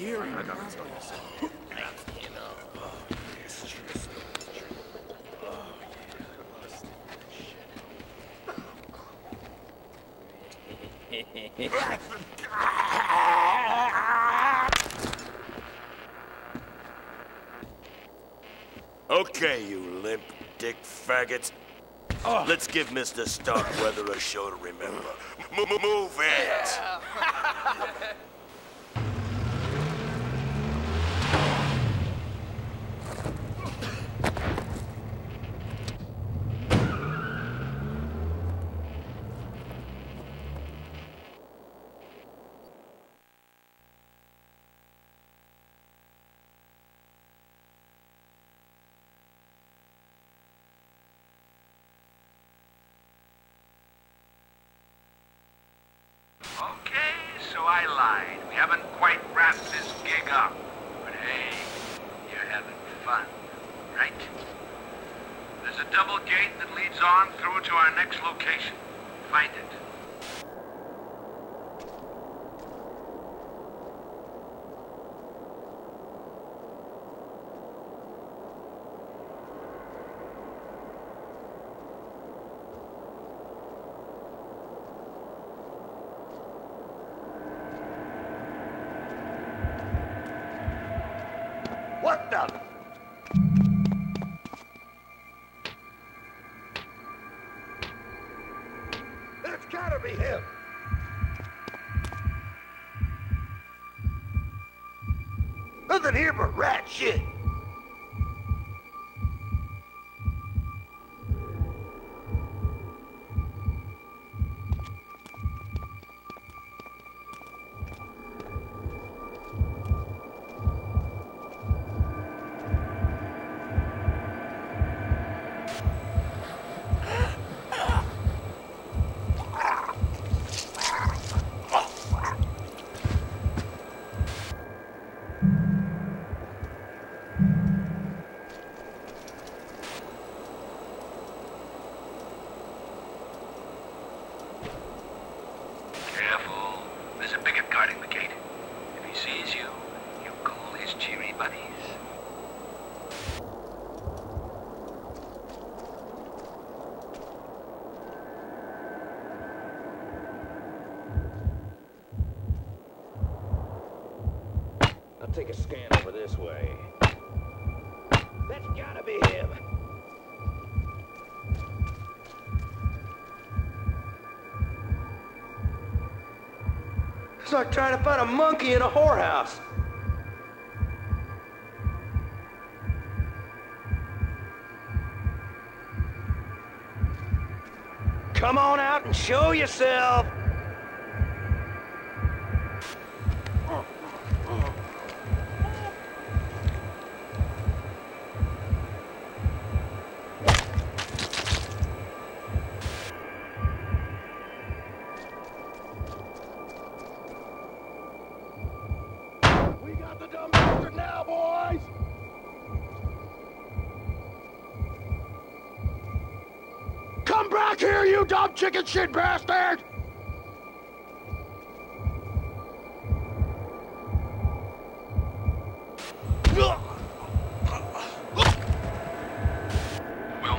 hearing. Okay, you limp dick faggots. Oh. Let's give Mr. Starkweather a show to remember. Move it! Okay, so I lied. We haven't quite wrapped this gig up. But hey, you're having fun, right? There's a double gate that leads on through to our next location. Find it. What the? It's gotta be him. Nothing here but rat shit. Take a scan over this way. That's gotta be him. It's like trying to find a monkey in a whorehouse. Come on out and show yourself. Back here, you dumb chicken shit bastard! We'll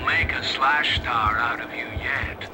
make a slash star out of you yet.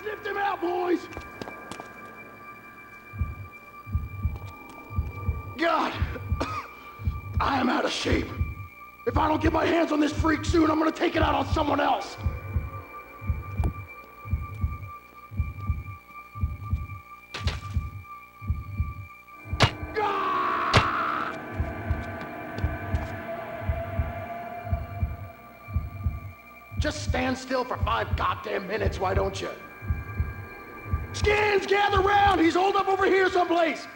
Sniffed him out, boys! God! I am out. out of shape. If I don't get my hands on this freak soon, I'm gonna take it out on someone else. Just stand still for 5 goddamn minutes, why don't you? Skins, gather round! He's holed up over here someplace!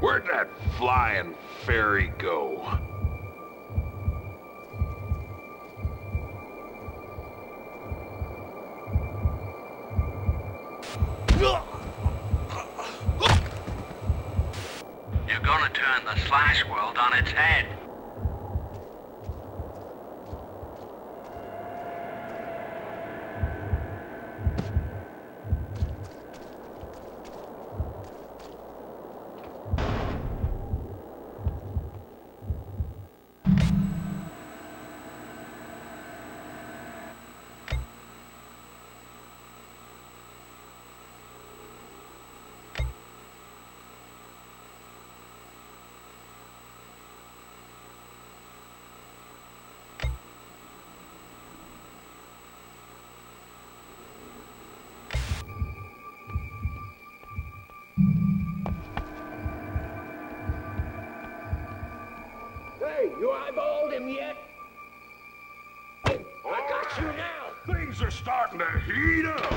Where'd that flying fairy go? You're gonna turn the slash world on its head. You eyeballed him yet? I got you now! Things are starting to heat up!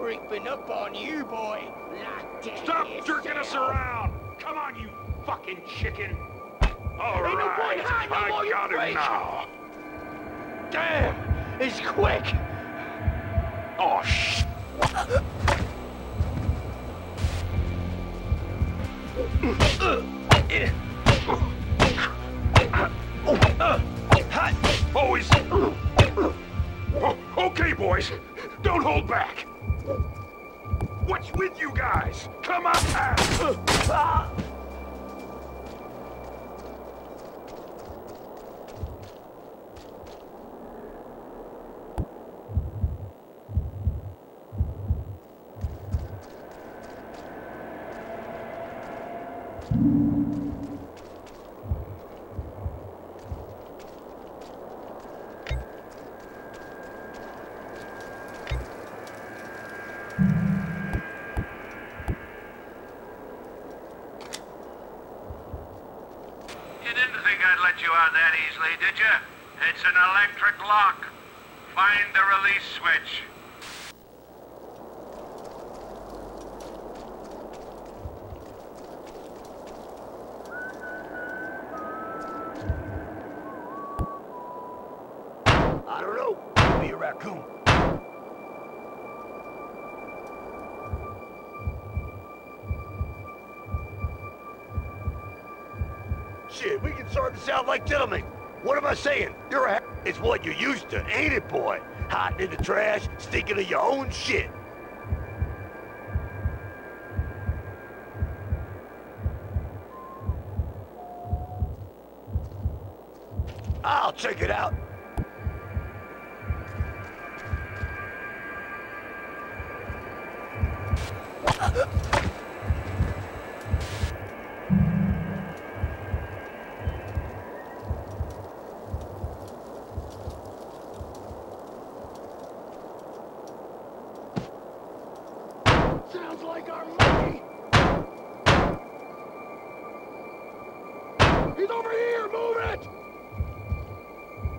Creeping up on you, boy. Like that. Stop jerking us around! Come on, you fucking chicken! All right, no point hiding I more, got him now. Damn, he's quick. Oh shit! Always. Okay, boys, don't hold back. What's with you guys? Come on! You didn't think I'd let you out that easily, did you? It's an electric lock. Find the release switch. I don't know. Could be a raccoon. Shit, we can start this out like gentlemen. What am I saying? You're a... It's what you're used to, ain't it, boy? Hiding in the trash, stinking of your own shit. I'll check it out. Sounds like our monkey! He's over here! Move it!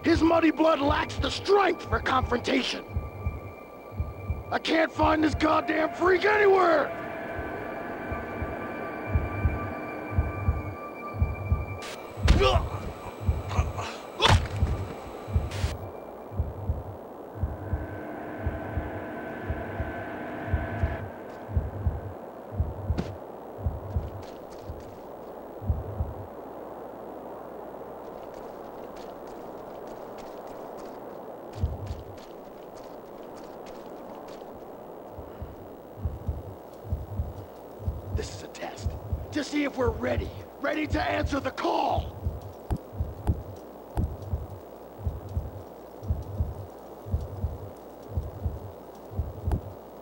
His muddy blood lacks the strength for confrontation. I can't find this goddamn freak anywhere! Ugh. This is a test, to see if we're ready to answer the call.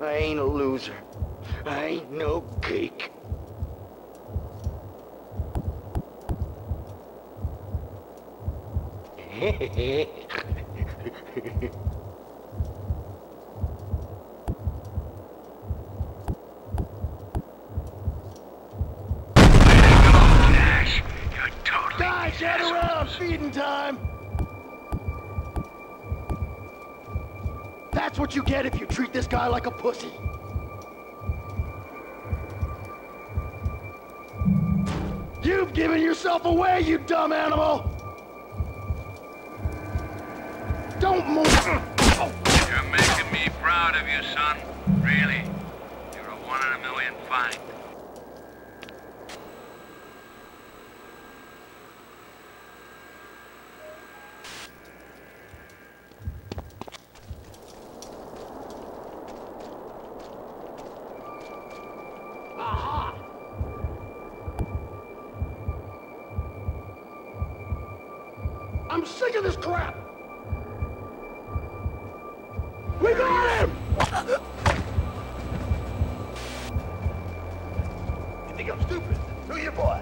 I ain't a loser. I ain't no geek. Get around, feeding time! That's what you get if you treat this guy like a pussy. You've given yourself away, you dumb animal! Don't move! You're making me proud of you, son. Really. You're a one-in-a-million find. I'm sick of this crap! We got him! You think I'm stupid? Who you, boy?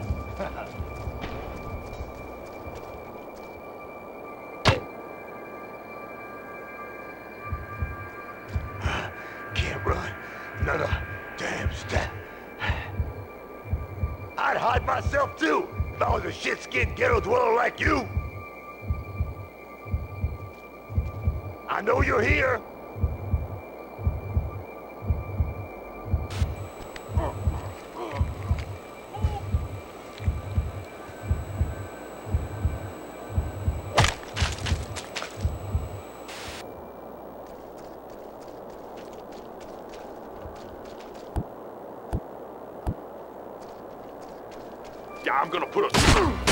Can't run another damn step. I'd hide myself too if I was a shit-skinned ghetto dweller like you. I know you're here! Yeah, I'm gonna put a...